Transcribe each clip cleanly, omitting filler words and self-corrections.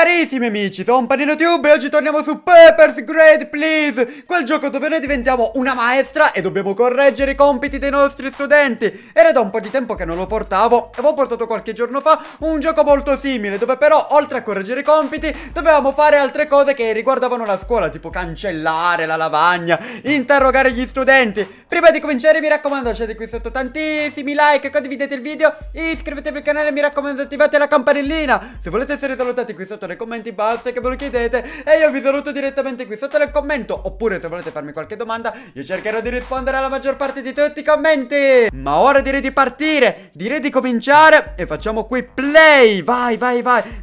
Carissimi amici, sono PaninoTube e oggi torniamo su Papers Grade Please, quel gioco dove noi diventiamo una maestra e dobbiamo correggere i compiti dei nostri studenti. Era da un po' di tempo che non lo portavo, avevo portato qualche giorno fa un gioco molto simile, dove però oltre a correggere i compiti dovevamo fare altre cose che riguardavano la scuola, tipo cancellare la lavagna, interrogare gli studenti. Prima di cominciare mi raccomando lasciate qui sotto tantissimi like, condividete il video, iscrivetevi al canale e mi raccomando attivate la campanellina. Se volete essere salutati qui sotto nei commenti basta che me lo chiedete e io vi saluto direttamente qui sotto nel commento, oppure se volete farmi qualche domanda io cercherò di rispondere alla maggior parte di tutti i commenti. Ma ora direi di partire, direi di cominciare e facciamo qui play. Vai,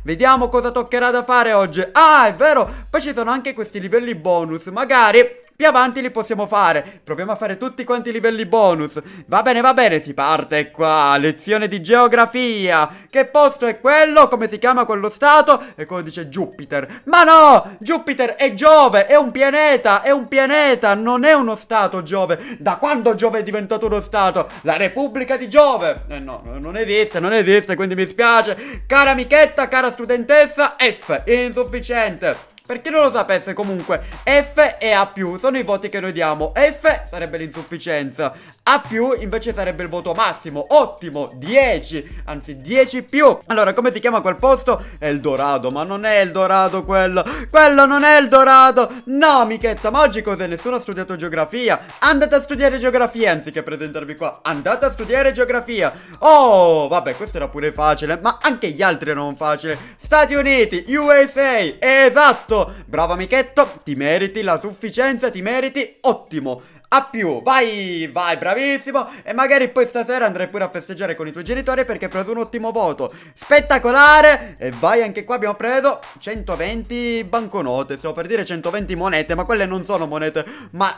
vediamo cosa toccherà da fare oggi. Ah, è vero, poi ci sono anche questi livelli bonus, magari più avanti li possiamo fare. Proviamo a fare tutti quanti i livelli bonus. Va bene, si parte qua. Lezione di geografia. Che posto è quello? Come si chiama quello stato? E quello dice Jupiter. Ma no! Jupiter è Giove, è un pianeta, non è uno stato Giove. Da quando Giove è diventato uno stato? La Repubblica di Giove. No, non esiste, quindi mi spiace. Cara amichetta, cara studentessa, F, insufficiente. Per chi non lo sapesse, comunque F e A+ sono i voti che noi diamo. F sarebbe l'insufficienza, A+ invece sarebbe il voto massimo. Ottimo, 10, anzi 10+. Allora, come si chiama quel posto? Eldorado, ma non è Eldorado quello. Quello non è Eldorado. No, amichetta, ma oggi cos'è? Nessuno ha studiato geografia. Andate a studiare geografia anziché presentarvi qua. Andate a studiare geografia. Oh, vabbè, questo era pure facile, ma anche gli altri erano facili. Stati Uniti, USA, esatto. Bravo amichetto, ti meriti la sufficienza, ti meriti, ottimo. A più, vai, bravissimo. E magari poi stasera andrai pure a festeggiare con i tuoi genitori perché hai preso un ottimo voto. Spettacolare. E vai, anche qua abbiamo preso 120 banconote. Stavo per dire 120 monete, ma quelle non sono monete. Ma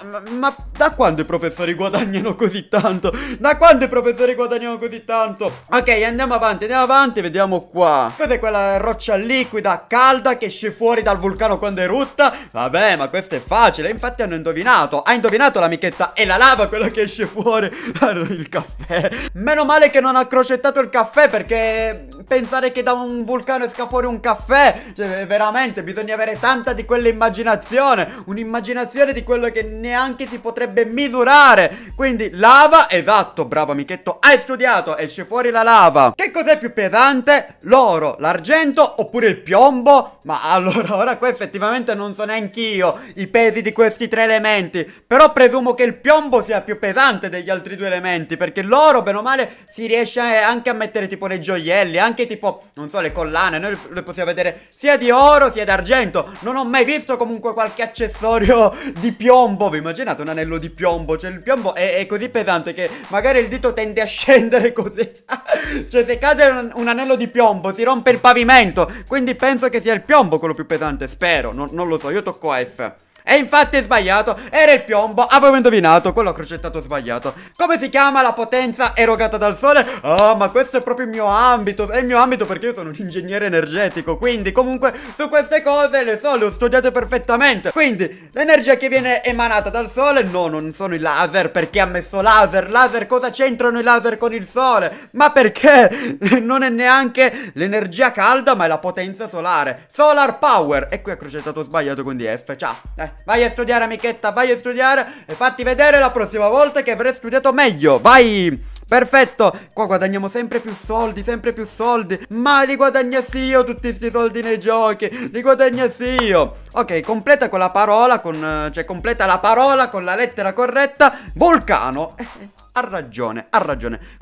da quando i professori guadagnano così tanto? Ok, andiamo avanti, vediamo qua. Cos'è quella roccia liquida, calda, che esce fuori dal vulcano quando erutta? Vabbè, ma questo è facile, infatti hanno indovinato. Ha indovinato l'amichetta? È la lava quella che esce fuori. Il caffè. Meno male che non ha crocettato il caffè, perché pensare che da un vulcano esca fuori un caffè, cioè veramente bisogna avere tanta di quell'immaginazione, un'immaginazione di quello che neanche si potrebbe misurare. Quindi lava, esatto, bravo amichetto, hai studiato, esce fuori la lava. Che cos'è più pesante? L'oro, l'argento oppure il piombo? Ma allora, ora qua effettivamente non so neanche io i pesi di questi tre elementi, però presumo che il piombo sia più pesante degli altri due elementi, perché l'oro bene o male si riesce anche a mettere tipo nei gioielli, anche tipo, non so, le collane. Noi le possiamo vedere sia di oro sia d'argento. Non ho mai visto comunque qualche accessorio di piombo. Vi immaginate un anello di piombo? Cioè il piombo è così pesante che magari il dito tende a scendere così. Cioè se cade un anello di piombo si rompe il pavimento. Quindi penso che sia il piombo quello più pesante, spero, non lo so, io tocco a F. E infatti è sbagliato, era il piombo, avevo indovinato, quello crocettato sbagliato. Come si chiama la potenza erogata dal sole? Oh, ma questo è proprio il mio ambito, è il mio ambito perché io sono un ingegnere energetico, quindi comunque su queste cose le so, le ho studiate perfettamente. Quindi l'energia che viene emanata dal sole, no, non sono i laser, perché ha messo laser? Laser, cosa c'entrano i laser con il sole? Ma perché? Non è neanche l'energia calda, ma è la potenza solare, solar power. E qui è crocettato sbagliato, quindi F, ciao. Vai a studiare amichetta, vai a studiare e fatti vedere la prossima volta che avrai studiato meglio. Vai! Perfetto, qua guadagniamo sempre più soldi. Ma li guadagnassi io tutti sti soldi nei giochi, li guadagnassi io. Ok, completa con la parola, cioè completa la parola con la lettera corretta. Vulcano. Ha ragione.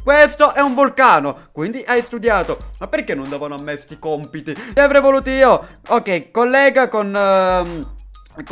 Questo è un vulcano, quindi hai studiato. Ma perché non davano a me sti compiti? Li avrei voluti io. Ok, collega con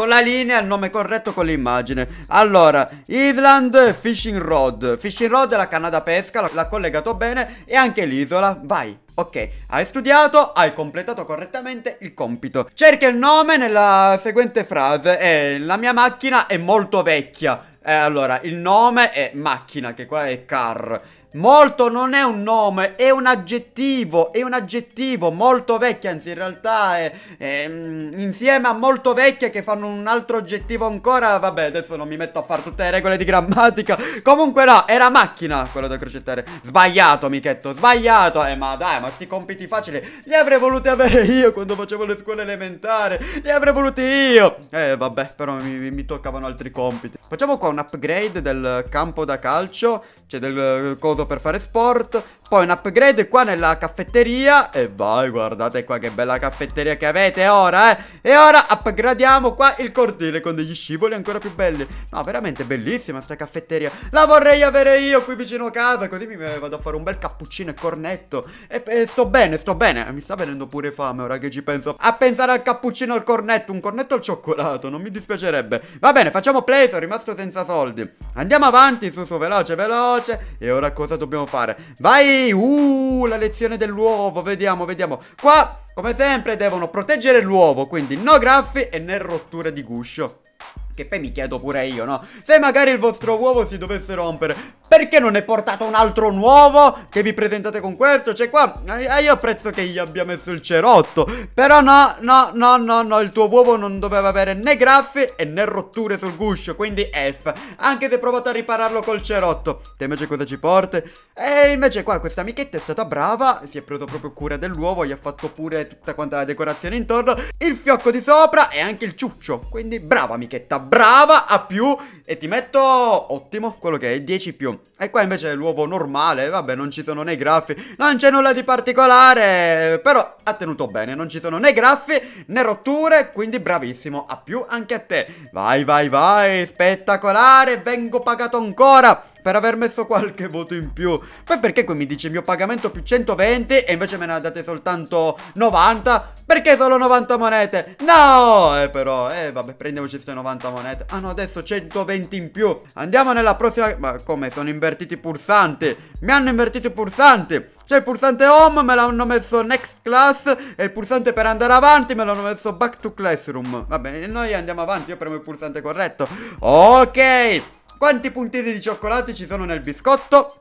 la linea, il nome corretto con l'immagine. Allora, Island Fishing Rod. Fishing Rod è la canna da pesca, l'ha collegato bene. E anche l'isola, vai. Ok, hai studiato, hai completato correttamente il compito. Cerca il nome nella seguente frase. La mia macchina è molto vecchia. Allora, il nome è macchina, che qua è car. Molto non è un nome, è un aggettivo molto vecchio, anzi in realtà è insieme a molto vecchie che fanno un altro aggettivo ancora. Vabbè, adesso non mi metto a fare tutte le regole di grammatica. Comunque no, era macchina quello da crocettare. Sbagliato, amichetto, sbagliato. Ma dai, ma sti compiti facili li avrei voluti avere io quando facevo le scuole elementari. Li avrei voluti io. Vabbè, però mi toccavano altri compiti. Facciamo qua un upgrade del campo da calcio, cioè del coso per fare sport, poi un upgrade qua nella caffetteria, e vai, guardate qua che bella caffetteria che avete ora, e ora upgradiamo qua il cortile con degli scivoli ancora più belli. No, veramente bellissima sta caffetteria, la vorrei avere io qui vicino a casa, così mi vado a fare un bel cappuccino e cornetto, e sto bene, mi sta venendo pure fame ora che ci penso, a pensare al cappuccino e al cornetto, un cornetto al cioccolato, non mi dispiacerebbe. Va bene, facciamo play, sono rimasto senza soldi, andiamo avanti, su, veloce, veloce, e ora cosa dobbiamo fare? Vai, la lezione dell'uovo, vediamo qua. Come sempre devono proteggere l'uovo, quindi no graffi e né rotture di guscio. Che poi mi chiedo pure io, no? Se magari il vostro uovo si dovesse rompere, perché non ne portate un altro nuovo che vi presentate con questo? Cioè qua, io apprezzo che gli abbia messo il cerotto, però no, il tuo uovo non doveva avere né graffi e né rotture sul guscio, quindi F. Anche se provate a ripararlo col cerotto. Te invece cosa ci porti? E invece qua questa amichetta è stata brava, si è preso proprio cura dell'uovo, gli ha fatto pure tutta quanta la decorazione intorno, il fiocco di sopra e anche il ciuccio, quindi brava amichetta. Brava a più, e ti metto ottimo, quello che è 10 più. E qua invece è l'uovo normale, vabbè, non ci sono né graffi, non c'è nulla di particolare, però ha tenuto bene, non ci sono né graffi né rotture, quindi bravissimo, a più anche a te. Vai, spettacolare, vengo pagato ancora per aver messo qualche voto in più. Poi perché qui mi dice il mio pagamento più 120 e invece me ne date soltanto 90? Perché solo 90 monete? No! Però, vabbè, prendiamoci queste 90 monete. Ah no, adesso 120 in più. Andiamo nella prossima... Ma come? Sono invertiti i pulsanti. Mi hanno invertito i pulsanti. C'è il pulsante home, me l'hanno messo next class, e il pulsante per andare avanti me l'hanno messo back to classroom. Vabbè, noi andiamo avanti, io premo il pulsante corretto. Ok! Quanti puntini di cioccolato ci sono nel biscotto?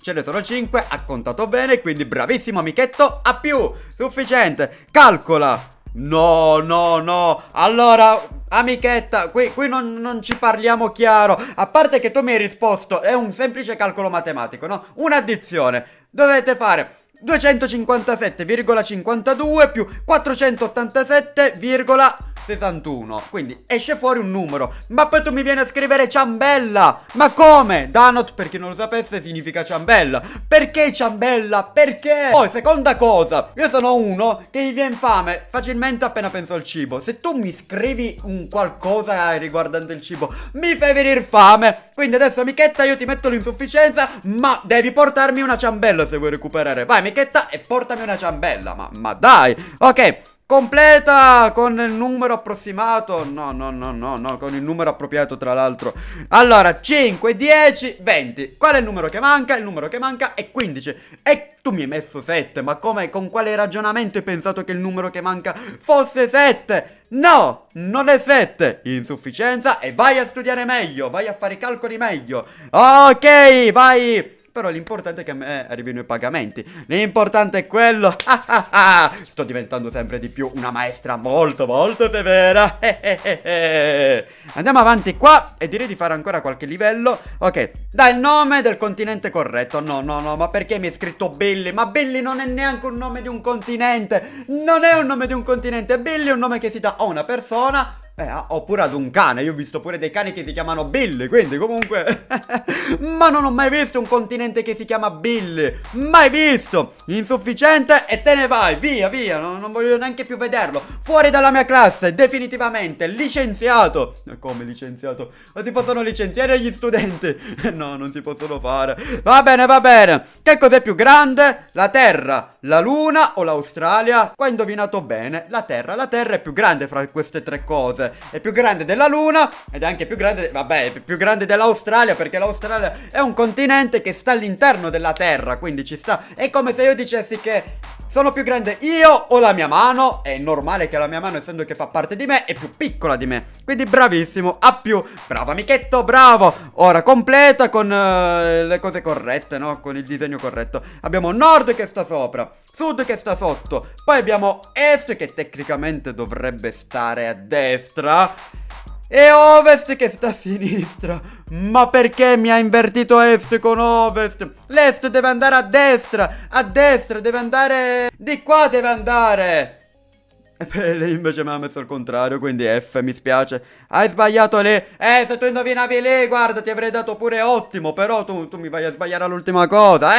Ce ne sono 5, ha contato bene, quindi bravissimo amichetto, a più, sufficiente. Calcola. No. Allora... Amichetta, qui non ci parliamo chiaro. A parte che tu mi hai risposto, è un semplice calcolo matematico, no? Un'addizione. Dovete fare 257,52 più 487,61. Quindi esce fuori un numero. Ma poi tu mi vieni a scrivere ciambella. Ma come? Donut, per chi non lo sapesse, significa ciambella. Perché ciambella? Perché? Poi seconda cosa, io sono uno che mi viene fame facilmente appena penso al cibo. Se tu mi scrivi un qualcosa riguardante il cibo, mi fai venire fame. Quindi adesso amichetta, io ti metto l'insufficienza, ma devi portarmi una ciambella se vuoi recuperare. Vai amichetta e portami una ciambella. Ma dai. Ok, completa con il numero approssimato. No, con il numero appropriato tra l'altro. Allora, 5, 10, 20. Qual è il numero che manca? Il numero che manca è 15. E tu mi hai messo 7. Ma come? Con quale ragionamento hai pensato che il numero che manca fosse 7? No, non è 7. Insufficienza, e vai a studiare meglio, vai a fare i calcoli meglio. Ok, vai. Però l'importante è che a me arrivino i pagamenti. L'importante è quello. Sto diventando sempre di più una maestra molto molto severa. Andiamo avanti qua, e direi di fare ancora qualche livello. Ok, dai il nome del continente corretto. No, ma perché mi hai scritto Billy? Ma Billy non è neanche un nome di un continente. Non è un nome di un continente. Billy è un nome che si dà a una persona, oppure ad un cane. Io ho visto pure dei cani che si chiamano Billy, quindi comunque ma non ho mai visto un continente che si chiama Billy, mai visto. Insufficiente, e te ne vai, via, non voglio neanche più vederlo, fuori dalla mia classe, definitivamente, licenziato. Come licenziato? Ma si possono licenziare gli studenti? No, non si possono fare. Va bene, che cos'è più grande? La terra, la luna o l'Australia? Qua hai indovinato bene, la terra è più grande fra queste tre cose. è più grande della Luna ed è anche più grande, vabbè, è più grande dell'Australia, perché l'Australia è un continente che sta all'interno della Terra, quindi ci sta. È come se io dicessi che sono più grande io o la mia mano. È normale che la mia mano, essendo che fa parte di me, è più piccola di me. Quindi bravissimo, a più. Bravo amichetto, bravo. Ora completa con le cose corrette, no? Con il disegno corretto. Abbiamo nord che sta sopra, sud che sta sotto, poi abbiamo est che tecnicamente dovrebbe stare a destra e ovest che sta a sinistra. Ma perché mi ha invertito est con ovest? L'est deve andare a destra deve andare... di qua deve andare! E lei invece mi ha messo al contrario, quindi F, mi spiace. Hai sbagliato lì. Se tu indovinavi lì, guarda, ti avrei dato pure ottimo, però tu mi vai a sbagliare all'ultima cosa.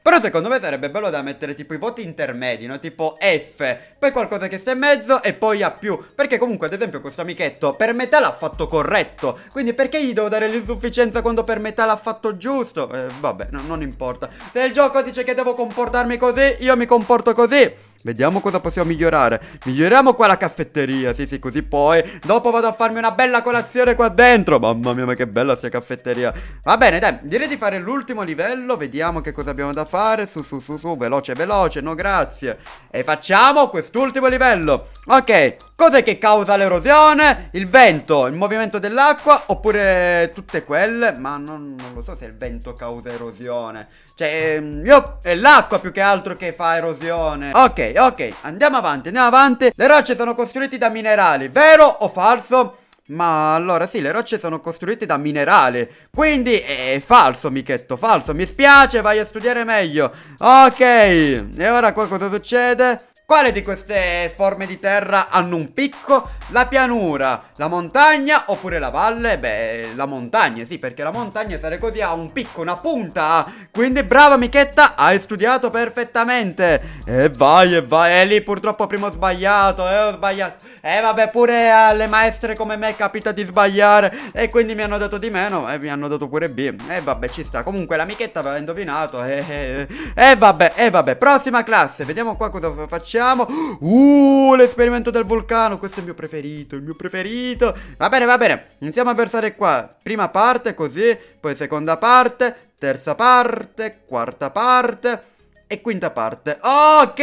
Però secondo me sarebbe bello da mettere tipo i voti intermedi, no? Tipo F, poi qualcosa che sta in mezzo e poi A+. Perché comunque ad esempio questo amichetto per metà l'ha fatto corretto, quindi perché gli devo dare l'insufficienza quando per metà l'ha fatto giusto? Vabbè, no, non importa. Se il gioco dice che devo comportarmi così, io mi comporto così. Vediamo cosa possiamo migliorare. Miglioriamo qua la caffetteria, sì sì, così poi dopo vado a farmi una bella colazione qua dentro. Mamma mia, ma che bella sta caffetteria. Va bene, dai, direi di fare l'ultimo livello. Vediamo che cosa abbiamo da fare. Su, veloce, veloce, no grazie. E facciamo quest'ultimo livello. Ok, cos'è che causa l'erosione? Il vento, il movimento dell'acqua, oppure tutte quelle. Ma non lo so se il vento causa erosione. Cioè, io, è l'acqua più che altro che fa erosione. Ok, ok, andiamo avanti, andiamo avanti. Le rocce sono costruite da minerali, vero o falso? Ma allora sì, le rocce sono costruite da minerali, quindi è falso, amichetto, falso. Mi spiace, vai a studiare meglio. Ok, e ora qua cosa succede? Quale di queste forme di terra hanno un picco? La pianura, la montagna oppure la valle? Beh, la montagna, sì, perché la montagna sale così, ha un picco, una punta. Quindi brava amichetta, hai studiato perfettamente. E vai, e vai. E lì purtroppo prima ho sbagliato, ho sbagliato. Vabbè, pure alle maestre come me capita di sbagliare, e quindi mi hanno dato di meno e mi hanno dato pure B. E vabbè, ci sta. Comunque l'amichetta aveva indovinato. E vabbè. Prossima classe, vediamo qua cosa facciamo. L'esperimento del vulcano, questo è il mio preferito, il mio preferito. Va bene, va bene, iniziamo a versare qua. Prima parte così, poi seconda parte, terza parte, quarta parte e quinta parte. Ok,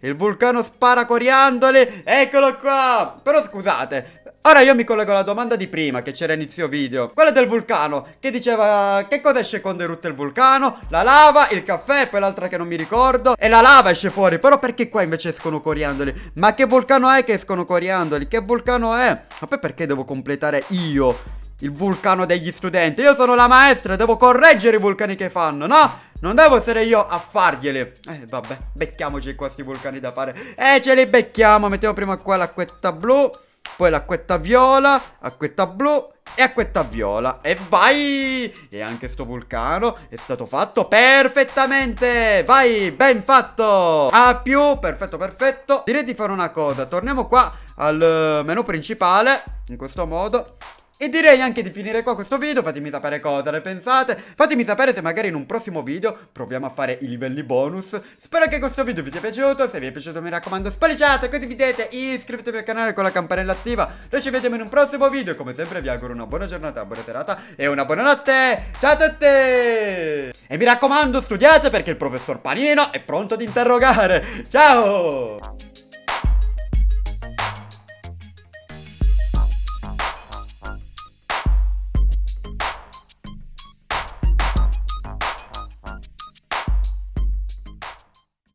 il vulcano spara coriandoli, eccolo qua. Però scusate, ora io mi collego alla domanda di prima che c'era inizio video, quella del vulcano, che diceva che cosa esce quando erutte il vulcano? La lava, il caffè, poi l'altra che non mi ricordo, e la lava esce fuori. Però perché qua invece escono coriandoli? Ma che vulcano è che escono coriandoli? Che vulcano è? Ma poi perché devo completare io il vulcano degli studenti? Io sono la maestra, devo correggere i vulcani che fanno, no? Non devo essere io a farglieli. Vabbè, becchiamoci qua sti vulcani da fare. Ce li becchiamo. Mettiamo prima qua l'acquetta blu, poi l'acquetta viola, acquetta blu e acquetta viola. E vai! E anche sto vulcano è stato fatto perfettamente. Vai, ben fatto. A più, perfetto, perfetto. Direi di fare una cosa. Torniamo qua al menu principale, in questo modo. E direi anche di finire qua questo video. Fatemi sapere cosa ne pensate. Fatemi sapere se magari in un prossimo video proviamo a fare i livelli bonus. Spero che questo video vi sia piaciuto. Se vi è piaciuto mi raccomando spolliciate, condividete, iscrivetevi al canale con la campanella attiva. Noi ci vediamo in un prossimo video. Come sempre vi auguro una buona giornata, una buona serata e una buona notte. Ciao a tutti! E mi raccomando, studiate perché il professor Panino è pronto ad interrogare. Ciao!